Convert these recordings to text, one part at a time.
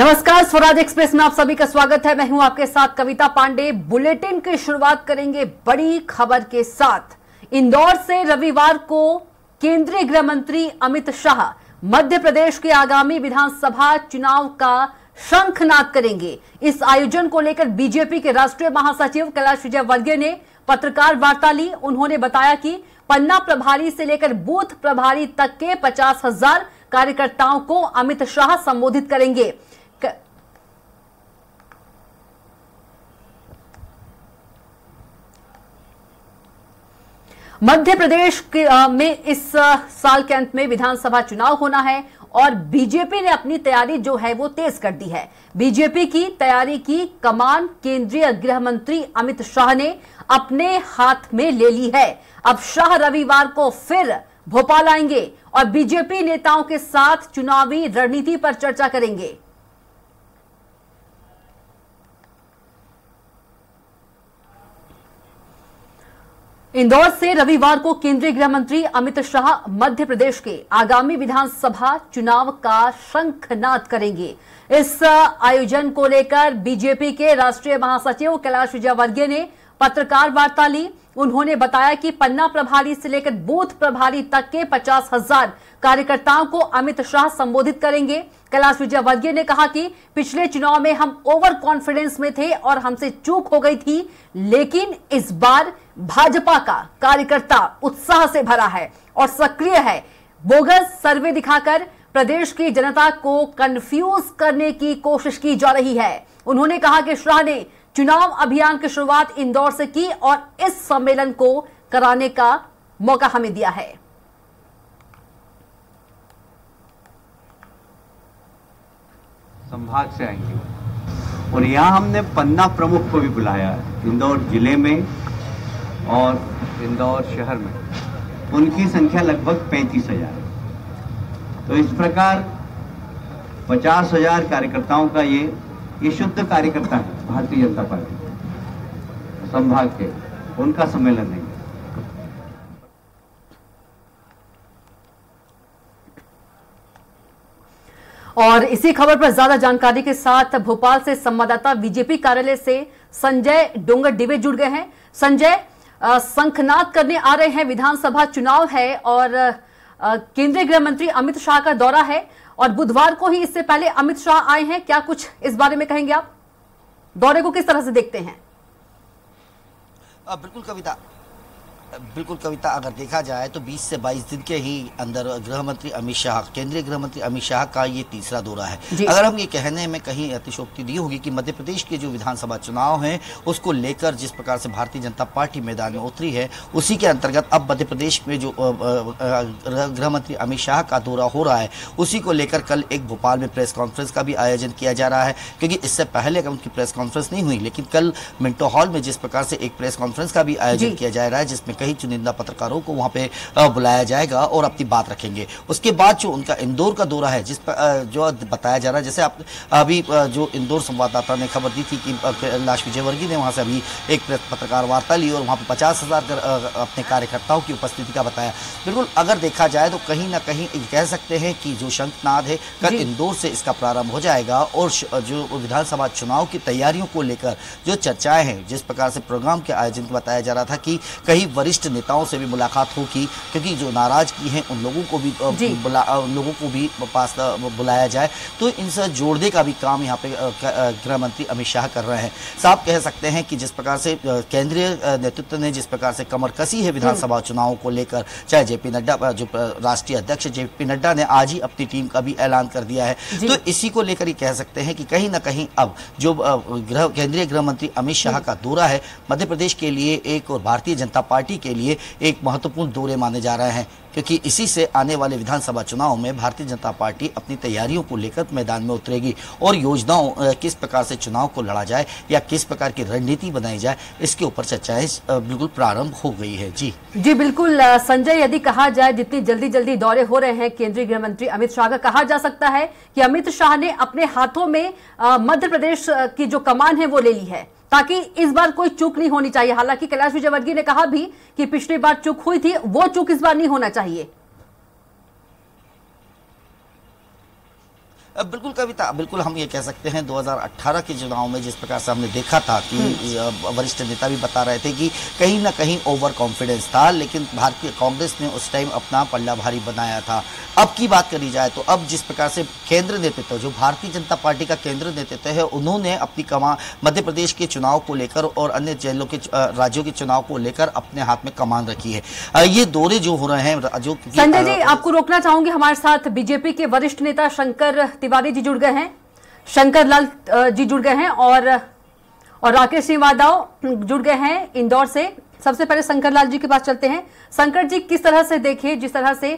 नमस्कार, स्वराज एक्सप्रेस में आप सभी का स्वागत है। मैं हूं आपके साथ कविता पांडे। बुलेटिन की शुरुआत करेंगे बड़ी खबर के साथ। इंदौर से रविवार को केंद्रीय गृह मंत्री अमित शाह मध्य प्रदेश के आगामी विधानसभा चुनाव का शंखनाद करेंगे। इस आयोजन को लेकर बीजेपी के राष्ट्रीय महासचिव कैलाश विजयवर्गीय ने पत्रकार वार्ता ली। उन्होंने बताया कि पन्ना प्रभारी से लेकर बूथ प्रभारी तक के 50,000 कार्यकर्ताओं को अमित शाह संबोधित करेंगे। मध्य प्रदेश में इस साल के अंत में विधानसभा चुनाव होना है और बीजेपी ने अपनी तैयारी जो है वो तेज कर दी है। बीजेपी की तैयारी की कमान केंद्रीय गृह मंत्री अमित शाह ने अपने हाथ में ले ली है। अब शाह रविवार को फिर भोपाल आएंगे और बीजेपी नेताओं के साथ चुनावी रणनीति पर चर्चा करेंगे। इंदौर से रविवार को केंद्रीय गृह मंत्री अमित शाह मध्य प्रदेश के आगामी विधानसभा चुनाव का शंखनाद करेंगे। इस आयोजन को लेकर बीजेपी के राष्ट्रीय महासचिव कैलाश विजयवर्गीय ने पत्रकार वार्ता ली। उन्होंने बताया कि पन्ना प्रभारी से लेकर बूथ प्रभारी तक के 50,000 कार्यकर्ताओं को अमित शाह संबोधित करेंगे। कैलाश विजयवर्गीय ने कहा कि पिछले चुनाव में हम ओवर कॉन्फिडेंस में थे और हमसे चूक हो गई थी, लेकिन इस बार भाजपा का कार्यकर्ता उत्साह से भरा है और सक्रिय है। बोगस सर्वे दिखाकर प्रदेश की जनता को कंफ्यूज करने की कोशिश की जा रही है। उन्होंने कहा कि शाह ने चुनाव अभियान की शुरुआत इंदौर से की और इस सम्मेलन को कराने का मौका हमें दिया है। संभाग से आएंगे और यहाँ हमने पन्ना प्रमुख को भी बुलाया है इंदौर जिले में और इंदौर शहर में। उनकी संख्या लगभग 35,000 है। तो इस प्रकार 50,000 कार्यकर्ताओं का ये शुद्ध कार्यकर्ता है भारतीय जनता पार्टी संभाग के, उनका सम्मेलन है। और इसी खबर पर ज्यादा जानकारी के साथ भोपाल से संवाददाता बीजेपी कार्यालय से संजय डोंगर दुबे जुड़ गए हैं। संजय, शंखनाद करने आ रहे हैं, विधानसभा चुनाव है और केंद्रीय गृह मंत्री अमित शाह का दौरा है और बुधवार को ही इससे पहले अमित शाह आए हैं। क्या कुछ इस बारे में कहेंगे आप? दौरे को किस तरह से देखते हैं? बिल्कुल कविता, अगर देखा जाए तो 20 से 22 दिन के ही अंदर केंद्रीय गृह मंत्री अमित शाह का ये तीसरा दौरा है। अगर हम ये कहने में कहीं अतिशोक्ति नहीं होगी कि मध्य प्रदेश के जो विधानसभा चुनाव हैं उसको लेकर जिस प्रकार से भारतीय जनता पार्टी मैदान में उतरी है, उसी के अंतर्गत अब मध्य प्रदेश में जो गृह मंत्री अमित शाह का दौरा हो रहा है, उसी को लेकर कल एक भोपाल में प्रेस कॉन्फ्रेंस का भी आयोजन किया जा रहा है। क्योंकि इससे पहले उनकी प्रेस कॉन्फ्रेंस नहीं हुई, लेकिन कल मिंटो हॉल में जिस प्रकार से एक प्रेस कॉन्फ्रेंस का भी आयोजन किया जा रहा है, जिसमें कई चुनिंदा पत्रकारों को वहां पे बुलाया जाएगा और अपनी बात रखेंगे। उसके बाद जो उनका इंदौर का दौरा है, जिस पर जो बताया जा रहा है, जैसे आप अभी जो इंदौर संवाददाता ने खबर दी थी कि कैलाश विजयवर्गीय ने वहां से अभी एक पत्रकार वार्ता ली और वहां पे 50,000 अपने कार्यकर्ताओं की उपस्थिति का बताया। बिल्कुल अगर देखा जाए तो कहीं ना कहीं कह सकते हैं कि जो शंखनाद है कल इंदौर से इसका प्रारंभ हो जाएगा और जो विधानसभा चुनाव की तैयारियों को लेकर जो चर्चाएं हैं, जिस प्रकार से प्रोग्राम के आयोजन में बताया जा रहा था कि कहीं वरिष्ठ नेताओं से भी मुलाकात होगी, क्योंकि जो नाराजगी है उन लोगों को भी पास बुलाया जाए, तो इनसे जोड़ने का भी काम यहाँ पे गृह मंत्री अमित शाह कर रहे हैं। साफ कह सकते हैं कि जिस प्रकार से केंद्रीय नेतृत्व ने जिस प्रकार से कमर कसी है विधानसभा चुनावों को लेकर, चाहे जेपी नड्डा, जो राष्ट्रीय अध्यक्ष जेपी नड्डा ने आज ही अपनी टीम का भी ऐलान कर दिया है, तो इसी को लेकर कह सकते हैं कि कहीं ना कहीं अब जो केंद्रीय गृह मंत्री अमित शाह का दौरा है मध्य प्रदेश के लिए एक और भारतीय जनता पार्टी के लिए एक महत्वपूर्ण दौरे माने जा रहे हैं, क्योंकि इसी से आने वाले विधानसभा चुनाव में भारतीय जनता पार्टी अपनी तैयारियों को लेकर मैदान में उतरेगी और योजनाओं किस प्रकार से चुनाव को लड़ा जाए या किस प्रकार की रणनीति बनाई जाए, इसके ऊपर चर्चाएं बिल्कुल प्रारंभ हो गई है। जी बिल्कुल संजय, यदि कहा जाए जितनी जल्दी दौरे हो रहे हैं केंद्रीय गृह मंत्री अमित शाह का, कहा जा सकता है कि अमित शाह ने अपने हाथों में मध्य प्रदेश की जो कमान है वो ले ली है, ताकि इस बार कोई चूक नहीं होनी चाहिए। हालांकि कैलाश विजयवर्गीय ने कहा भी कि पिछली बार चूक हुई थी, वो चूक इस बार नहीं होना चाहिए। बिल्कुल कविता, बिल्कुल हम ये कह सकते हैं 2018 के चुनाव में जिस प्रकार से हमने देखा था कि वरिष्ठ नेता भी बता रहे थे कि कहीं ना कहीं ओवर कॉन्फिडेंस था, लेकिन भारतीय कांग्रेस ने उस टाइम अपना पल्ला भारी बनाया था। अब की बात करी जाए तो अब जिस प्रकार से केंद्र नेतृत्व, जो भारतीय जनता पार्टी का केंद्र नेतृत्व है, उन्होंने अपनी कमा मध्य प्रदेश के चुनाव को लेकर और अन्य जिलों के राज्यों के चुनाव को लेकर अपने हाथ में कमान रखी है। ये दौरे जो हो रहे हैं, जो संजय जी आपको रोकना चाहूंगी, हमारे साथ बीजेपी के वरिष्ठ नेता शंकर तिवारी जी जुड़ गए हैं, शंकर लाल जी जुड़ गए हैं और राकेश सिंह जुड़ गए हैं इंदौर से। सबसे पहले शंकर लाल जी के पास चलते हैं। शंकर जी, किस तरह से देखिए जिस तरह से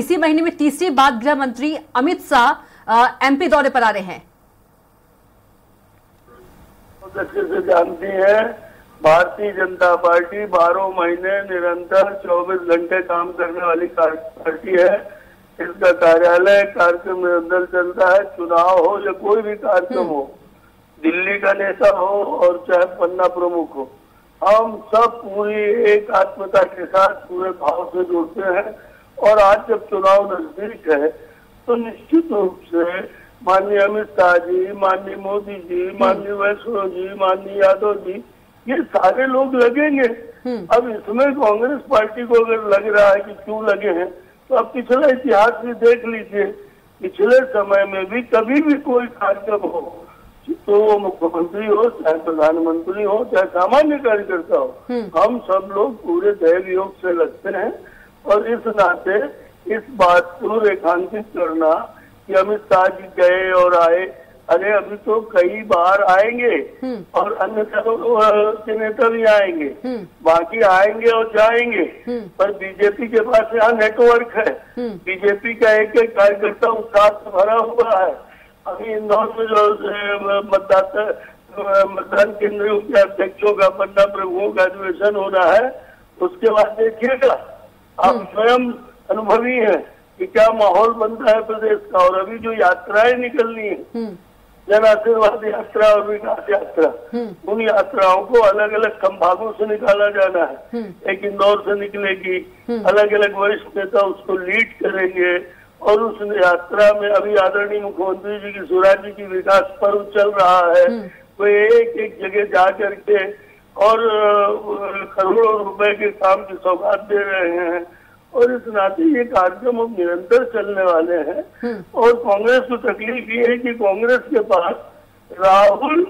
इसी महीने में तीसरी बार गृह मंत्री अमित शाह एमपी दौरे पर आ रहे हैं? अच्छे से जानती है, भारतीय जनता पार्टी 12 महीने निरंतर 24 घंटे काम करने वाली पार्टी है। इसका कार्यालय कार्यक्रम निरंतर चलता है, चुनाव हो या कोई भी कार्यक्रम हो, दिल्ली का नेता हो और चाहे पन्ना प्रमुख हो, हम सब पूरी एक आत्मता के साथ पूरे भाव से जुड़ते हैं। और आज जब चुनाव नजदीक है तो निश्चित रूप से माननीय अमित शाह जी, माननीय मोदी जी, माननीय वैष्णव जी, माननीय यादव जी, ये सारे लोग लगेंगे। अब इसमें कांग्रेस पार्टी को अगर लग रहा है कि क्यों लगे हैं, तो आप पिछला इतिहास भी देख लीजिए, पिछले समय में भी कभी भी कोई कार्यक्रम हो, तो वो मुख्यमंत्री हो चाहे प्रधानमंत्री हो चाहे सामान्य कार्यकर्ता हो, हम सब लोग पूरे दैव योग से लगते हैं। और इस नाते इस बात को रेखांकित करना कि अमित शाह जी गए और आए, अरे अभी तो कई बार आएंगे और अन्य के नेता भी आएंगे, बाकी आएंगे और जाएंगे, पर बीजेपी के पास यहाँ नेटवर्क है, बीजेपी का एक एक कार्यकर्ता उत्साह से भरा हुआ है। अभी इंदौर में जो मतदाता मतदान केंद्रों के अध्यक्षों का, पन्ना प्रमुखों का अधिवेशन हो रहा है, उसके बाद देखिएगा, आप स्वयं अनुभवी हैं कि क्या माहौल बनता है प्रदेश का। और अभी जो यात्राएं निकलनी है, जन आशीर्वाद यात्रा और विकास यात्रा, उन यात्राओं को अलग अलग संभागों से निकाला जाना है। एक इंदौर से निकलेगी, अलग अलग वरिष्ठ नेता उसको लीड करेंगे और उस यात्रा में अभी आदरणीय मुख्यमंत्री जी की स्वराज जी की विकास पर्व चल रहा है, वो एक एक जगह जा करके और करोड़ों रुपए के काम की सौगात दे रहे हैं। और इस नाते ये कार्यक्रम अब निरंतर चलने वाले हैं। और कांग्रेस को तकलीफ ये है कि कांग्रेस के पास राहुल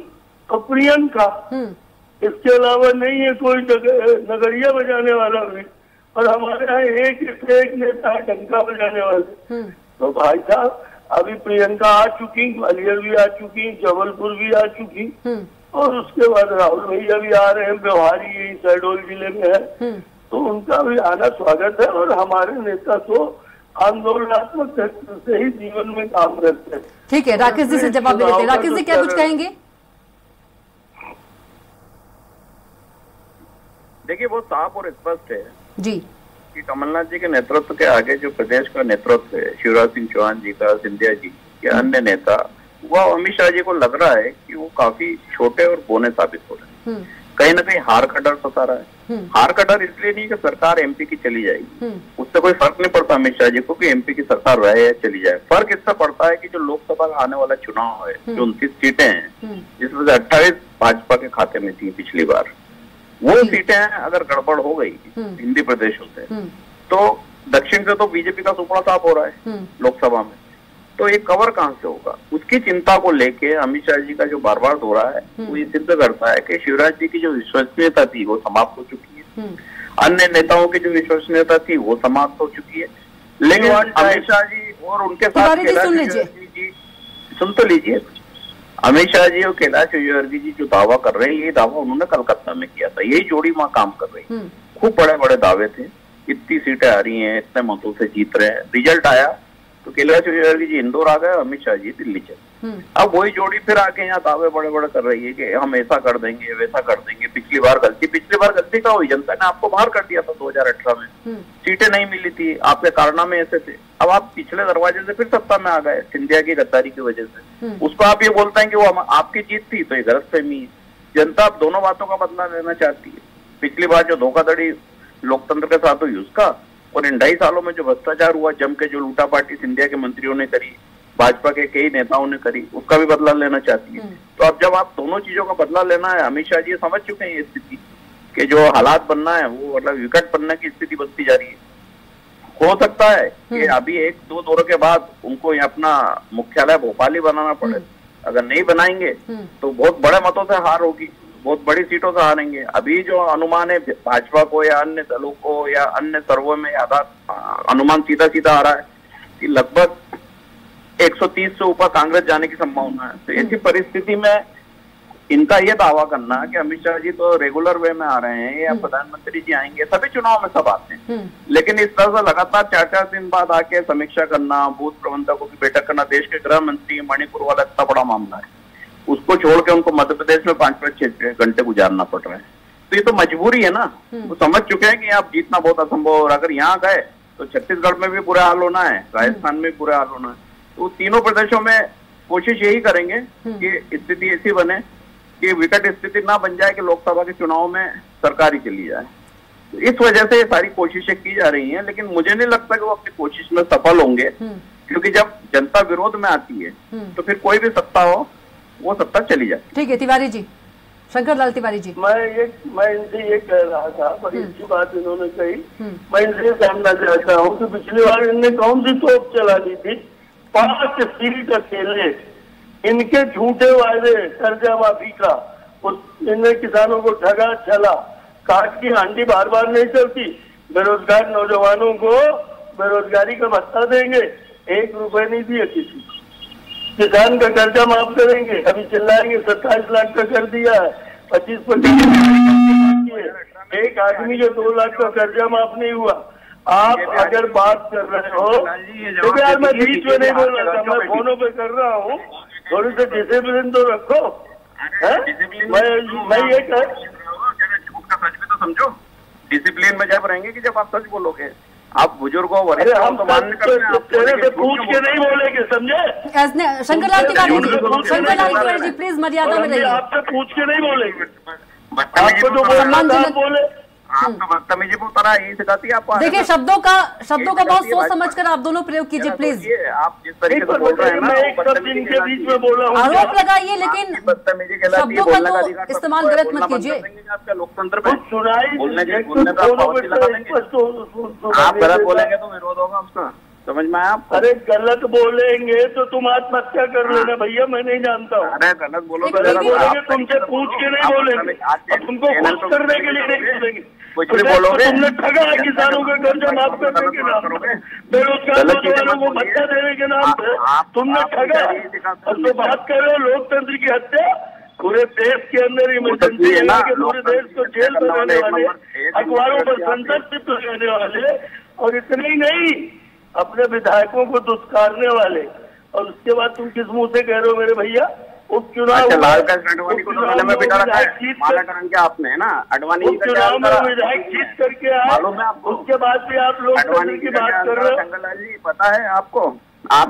और प्रियंका, इसके अलावा नहीं है कोई नगरिया बजाने वाला भी, और हमारे यहाँ एक एक नेता डंका बजाने वाले। तो भाई साहब, अभी प्रियंका आ चुकी, ग्वालियर भी आ चुकी, जबलपुर भी आ चुकी, और उसके बाद राहुल भैया भी आ रहे हैं, ब्यवहारी यही शहडोल जिले में है, तो उनका भी आना स्वागत है। और हमारे नेता तो आंदोलनात्मक से ही जीवन में काम करते हैं। ठीक है, राकेश जी से जवाब लेते हैं। राकेश जी क्या कुछ कहेंगे? देखिए, बहुत साफ और स्पष्ट है जी कि कमलनाथ जी के नेतृत्व के आगे जो प्रदेश का नेतृत्व है, शिवराज सिंह चौहान जी का, सिंधिया जी या अन्य नेता, वह अमित शाह जी को लग रहा है कि वो काफी छोटे और बोने साबित हो रहे हैं। कहीं ना कहीं हार का डर सता रहा है। हार का डर इसलिए नहीं कि सरकार एमपी की चली जाएगी, उससे कोई फर्क नहीं पड़ता अमित शाह जी को कि एमपी की सरकार रहे या चली जाए। फर्क इससे पड़ता है कि जो लोकसभा का आने वाला चुनाव है, जो 29 सीटें हैं, जिसमें से 28 भाजपा के खाते में थी पिछली बार, वो सीटें अगर गड़बड़ हो गई हिंदी प्रदेशों से, तो दक्षिण से तो बीजेपी का सुपड़ा साफ हो रहा है लोकसभा में, तो ये कवर कहाँ से होगा? उसकी चिंता को लेके अमित शाह जी का जो बार बार दौरा है, वो ये सिद्ध करता है कि शिवराज जी की जो विश्वसनीयता थी वो समाप्त हो चुकी है, अन्य नेताओं की जो विश्वसनीयता थी वो समाप्त हो चुकी है। लेकिन अमित शाह जी और उनके साथ कैलाश जी, सुन तो लीजिए, अमित शाह जी और कैलाश विजयवर्गीय जी जो दावा कर रहे हैं, ये दावा उन्होंने कलकत्ता में किया था, यही जोड़ी वहाँ काम कर रही है, खूब बड़े बड़े दावे थे, इतनी सीटें आ रही है, इतने मतों से जीत रहे हैं। रिजल्ट आया तो कैलाश विजयवर्गीय जी इंदौर आ गए, अमित शाह जी दिल्ली चले। अब वही जोड़ी फिर आके यहाँ दावे बड़े बड़े कर रही है कि हम ऐसा कर देंगे, वैसा कर देंगे। पिछली बार गलती का हुई, जनता ने आपको बाहर कर दिया था 2018 में, सीटें नहीं मिली थी, आपके कारनामे ऐसे थे। अब आप पिछले दरवाजे से फिर सत्ता में आ गए सिंधिया की गद्दारी की वजह से, उसको आप ये बोलते हैं कि वो आपकी जीत थी, तो ये गलतफहमी है। जनता अब दोनों बातों का बदला लेना चाहती है। पिछली बार जो धोखाधड़ी लोकतंत्र के साथ हुई उसका, और इन 2.5 सालों में जो भ्रष्टाचार हुआ, जम के जो लूटा पार्टी सिंधिया के मंत्रियों ने करी, भाजपा के कई नेताओं ने करी, उसका भी बदला लेना चाहती है। तो अब जब आप दोनों चीजों का बदला लेना है, अमित शाह जी समझ चुके हैं ये स्थिति कि जो हालात बनना है वो मतलब विकट बनने की स्थिति बनती जा रही है। हो सकता है कि अभी एक दो दौर के बाद उनको अपना मुख्यालय भोपाल ही बनाना पड़े, अगर नहीं बनाएंगे तो बहुत बड़े मतों से हार होगी, बहुत बड़ी सीटों से हारेंगे। अभी जो अनुमान है भाजपा को या अन्य दलों को या अन्य सर्वे में अनुमान सीधा सीधा आ रहा है कि लगभग 130 से ऊपर कांग्रेस जाने की संभावना है। तो ऐसी परिस्थिति में इनका ये दावा करना कि अमित शाह जी तो रेगुलर वे में आ रहे हैं या प्रधानमंत्री जी आएंगे, सभी चुनाव में सब आते हैं, लेकिन इस तरह से लगातार 4-4 दिन बाद आके समीक्षा करना, बूथ प्रबंधकों की बैठक करना, देश के गृह मंत्री मणिपुर वाला इतना बड़ा मामला है, उसको छोड़ के उनको मध्य प्रदेश में 5-6 घंटे गुजारना पड़ रहा है। तो ये तो मजबूरी है ना, वो समझ चुके हैं कि आप जीतना बहुत असंभव, और अगर यहाँ गए तो छत्तीसगढ़ में भी बुरा हाल होना है, राजस्थान में भी बुरा हाल होना है। तो तीनों प्रदेशों में कोशिश यही करेंगे कि स्थिति ऐसी बने कि विकट स्थिति ना बन जाए कि लोकसभा के चुनाव में सरकार ही चली जाए। तो इस वजह से ये सारी कोशिशें की जा रही हैं, लेकिन मुझे नहीं लगता कि वो अपनी कोशिश में सफल होंगे, क्योंकि जब जनता विरोध में आती है तो फिर कोई भी सत्ता हो वो सत्ता चली जाती। ठीक है तिवारी जी, शंकर लाल तिवारी जी, मैं इनसे ये कह रहा था, बड़ी अच्छी बात इन्होंने कही। मैं इनसे जानना चाहता हूँ कि पिछली बार इनने कौन सी तोप चला ली थी? 5 सीट अकेले इनके झूठे वायदे, कर्जा माफी का, इनने किसानों को ठगा छला, काट की हांडी बार बार नहीं चलती, बेरोजगार नौजवानों को बेरोजगारी का भत्ता देंगे, 1 रुपये नहीं दिए किसी, किसान का कर्जा माफ करेंगे, अभी चिल्लाएंगे 27 लाख का कर दिया है, 25-25 एक आदमी जो 2 लाख का कर्जा माफ नहीं हुआ। आप अगर बात कर रहे हो तो यार मैं बीच में नहीं बोल रहा था, मैं फोनों पे कर रहा हूँ, थोड़ी सी डिसिप्लिन तो रखो। मैं ये कर सच में तो समझो, डिसिप्लिन में जब रहेंगे कि जब आप सच बोलोगे, आप बुजुर्गों तो पूछ के नहीं बोलेंगे, समझे? शंकरलाल तिवारी जी, शंकरलाल तिवारी जी प्लीज मर्यादा में रहिए, आपसे पूछ के नहीं बोलेंगे, बदतमीजी को उतारा यही सिखाती है आपको। देखिए शब्दों का बहुत सोच समझ कर आप दोनों प्रयोग कीजिए प्लीज। आप जिस तरीके से बोल रहे हैं ना, इनके बीच में बोला हूं, आरोप लगाइए, लेकिन बदतमीजी के साथ ये बोलने का इस्तेमाल गलत मत कीजिए। आपका लोकतंत्र पे सुनाई बोलने का पावर लगा देंगे, आप गलत बोलेंगे तो विरोध होगा उसका, समझ में आया? अरे गलत बोलेंगे तो तुम आत्महत्या कर लेना भैया, मैं नहीं जानता हूँ। अरे गलत बोलोगे तुमसे पूछ के नहीं बोलेंगे, तुमको खुश करने के लिए नहीं बोलेंगे, कुछ भी बोलोगे तुमने ठगा है किसानों का कर्जा माफ करने के नाम, बेरोजगार नौजवानों को भत्ता देने के नाम पे तुमने ठगा है। हम तो बात कर रहे हो लोकतंत्र की हत्या, पूरे देश के अंदर इमरजेंसी है कि पूरे देश को जेल बनाने वाले, अखबारों पर संसद लगाने वाले, और इतने ही नहीं अपने विधायकों को दुष्कारने वाले, और उसके बाद तुम किस मुंह से कह रहे हो मेरे भैया उपचुनाव में विधायक जीत करके आए, उसके बाद भी आप लोग अडवाणी की बात कर रहे हो? शंकर लाल जी पता है आपको,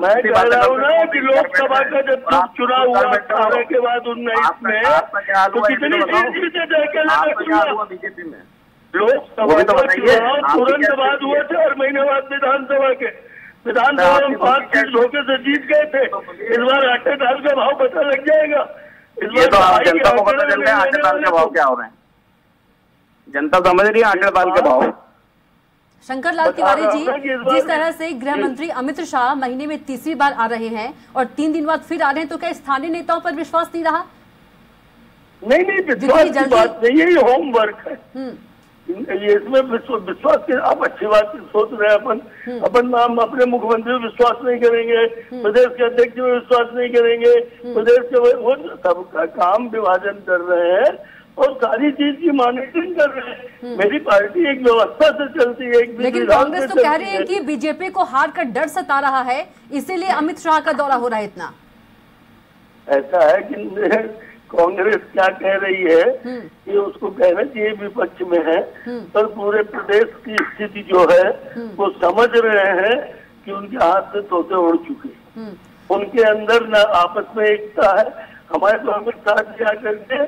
मैं कह रहा हूँ ना कि लोकसभा का जब चुनाव हुआ 18 के बाद 19 में तो कितनी सीट जीते थे बीजेपी में? लोकसभा का चुनाव तुरंत बाद हुए थे और महीने बाद विधानसभा के, विधानसभा हम 5 सीट धोखे से जीत गए थे। इस बार आटे दाल का भाव पता लग जाएगा, इस बार जनता को पता चल रहा है आटे दाल के भाव क्या हो रहे हैं, जनता समझ रही है आटे दाल के भाव। शंकर लाल तिवारी जी, जिस तरह से गृह मंत्री अमित शाह महीने में 3री बार आ रहे हैं और 3 दिन बाद फिर आ रहे हैं, तो क्या स्थानीय नेताओं पर विश्वास नहीं रहा? नहीं, विश्वास की बात नहीं है, ये होमवर्क है, ये इसमें विश्वास के आप अच्छी बात सोच रहे हैं, अपन हम अपने मुख्यमंत्री पर विश्वास नहीं करेंगे, प्रदेश के अध्यक्ष पर विश्वास नहीं करेंगे, प्रदेश के वो सबका काम विभाजन कर रहे हैं और सारी चीज की मॉनिटरिंग कर रहे हैं। मेरी पार्टी एक व्यवस्था से चलती है, लेकिन कांग्रेस तो कह रही है कि बीजेपी को हार का डर सता रहा है, इसीलिए अमित शाह का दौरा हो रहा है। इतना ऐसा है कि कांग्रेस क्या कह रही है कि उसको कहना चाहिए विपक्ष में है, पर पूरे प्रदेश की स्थिति जो है वो समझ रहे हैं कि उनके हाथ से तोते उड़ चुके, उनके अंदर ना आपस में एकता है। हमारे तो अमित शाह जी आ करके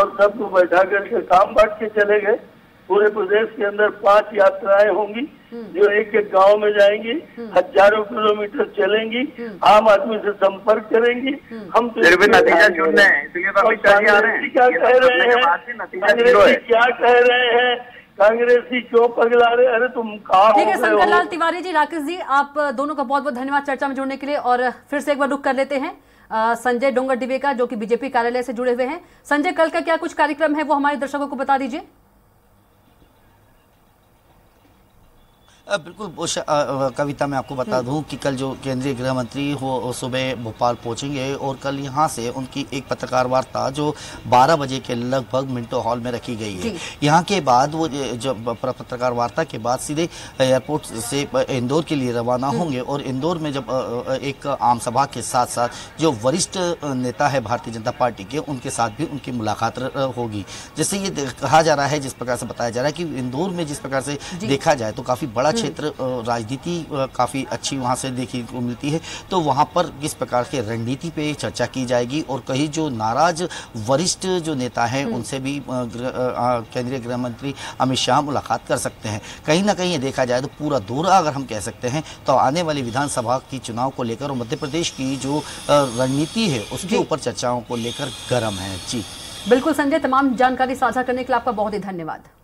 और सबको बैठा करके काम बांट के चले गए। पूरे प्रदेश के अंदर 5 यात्राएं होंगी। जो एक एक गांव में जाएंगी, हजारों किलोमीटर चलेंगी, आम आदमी से संपर्क करेंगी। हम तो नतीजा चुन रहे हैं, क्या कह रहे हैं, अंग्रेजी क्या कह रहे हैं, कांग्रेसी क्यों पगला रहे। अरे तुम कहाँ हो? ठीक है शंकर लाल तिवारी जी, राकेश जी, आप दोनों का बहुत बहुत धन्यवाद चर्चा में जुड़ने के लिए। और फिर से एक बार रुख कर लेते हैं संजय डोंगर दुबे का, जो कि बीजेपी कार्यालय से जुड़े हुए हैं। संजय, कल का क्या कुछ कार्यक्रम है वो हमारे दर्शकों को बता दीजिए। बिल्कुल कविता, मैं आपको बता दूं कि कल जो केंद्रीय गृह मंत्री वो सुबह भोपाल पहुंचेंगे और कल यहां से उनकी एक पत्रकार वार्ता जो 12 बजे के लगभग मिंटो हॉल में रखी गई है। यहां के बाद वो जब पत्रकार वार्ता के बाद सीधे एयरपोर्ट से इंदौर के लिए रवाना होंगे और इंदौर में जब एक आम सभा के साथ साथ जो वरिष्ठ नेता है भारतीय जनता पार्टी के, उनके साथ भी उनकी मुलाकात होगी। जैसे ये कहा जा रहा है, जिस प्रकार से बताया जा रहा है कि इंदौर में जिस प्रकार से देखा जाए तो काफ़ी बड़ा क्षेत्र, राजनीति काफ़ी अच्छी वहां से देखने को मिलती है। तो वहां पर किस प्रकार के रणनीति पे चर्चा की जाएगी और कहीं जो नाराज वरिष्ठ जो नेता हैं उनसे भी केंद्रीय गृह मंत्री अमित शाह मुलाकात कर सकते हैं। कहीं ना कहीं ये देखा जाए तो पूरा दौर अगर हम कह सकते हैं तो आने वाली विधानसभा की चुनाव को लेकर और मध्य प्रदेश की जो रणनीति है उसके ऊपर चर्चाओं को लेकर गर्म है। जी बिल्कुल संजय, तमाम जानकारी साझा करने के लिए आपका बहुत ही धन्यवाद।